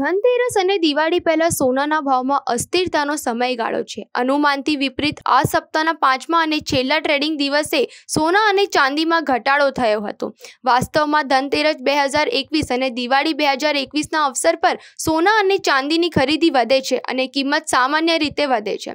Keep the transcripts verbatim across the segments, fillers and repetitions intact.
ધનતેરસ અને દિવાળી પહેલા સોનાના ભાવમાં અસ્થિરતાનો સમયગાળો છે। અનુમાનથી વિપરીત આ સપ્તાહના પાંચમા અને છેલ્લા ટ્રેડિંગ દિવસે સોના અને ચાંદીમાં ઘટાડો થયો હતો। વાસ્તવમાં ધનતેરસ બે હજાર એકવીસ અને દિવાળી બે હજાર એકવીસના અવસર પર સોના અને ચાંદીની ખરીદી વધે છે અને કિંમત સામાન્ય રીતે વધે છે।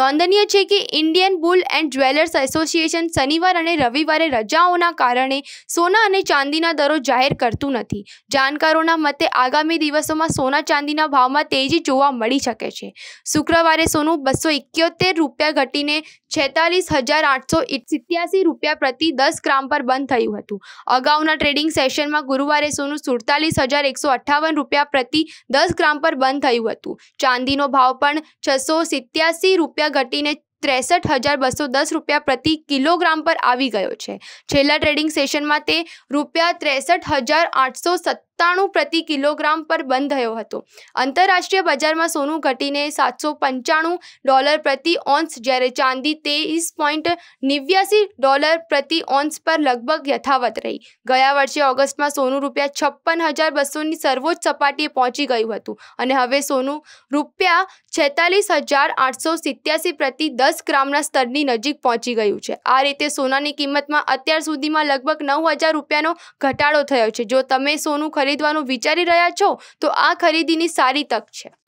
નોંધનીય છે કે Indian bullion and jewellers association શનિવાર અને રવિવારે રજાઓના કારણે સોના અને ચાંદીના દરો જાહેર કરતું નથી। જાણકારોના મતે આગામી દિવસોમાં सोना चांदी ना भाव में तेजी जोवा मळी शके छे। शुक्रवारे सोनू बसो इक्योतेर रूपिया घटीने छेतालीस हजार आठ सौ सित्यासी रूपिया प्रति दस ग्राम पर बंद थयुं हतुं। अगाउना ट्रेडिंग सेशन में गुरुवारे सोनू सुड़तालीस हजार एक सौ अठावन रूपिया प्रति दस ग्राम पर बंद थयुं हतुं। चांदीनो भाव पण छसो सित्यासी रूपिया घटीने त्रेसठ हजार बसो दस रूपिया प्रति किलोग्राम पर आवी गयो छे। छेल्ला ट्रेडिंग सेशन में ते रूपिया त्रेसठ हजार आठ सौ सत्ताणु प्रति किलोग्राम पर बंद थयो हतो। अंतरराष्ट्रीय बजार में सोनू घटीने सात सौ पंचाणु डॉलर प्रति ओंस ज्यारे चांदी तेईस पॉइंट नेव्यासी डॉलर प्रति ओंस पर लगभग यथावत रही। गया वर्षे ऑगस्ट में सोनू रूपिया छप्पन हजार बसो की सर्वोच्च सपाटीए पहुंची गयुं हतुं अने हवे सोनू रूपिया छेतालीस हजार आठ सौ सित्यासी प्रति दस ग्रामना स्तरनी नजीक पहुंची गयुं छे। आ रीते सोनानी किंमतमां अत्यार सुधीमां लगभग नौ हजार रूपियानो घटाडो थयो छे। जो तमे सोनू खरीदવાનું વિચારી રહ્યા છો તો આ ખરીદીની સારી તક છે।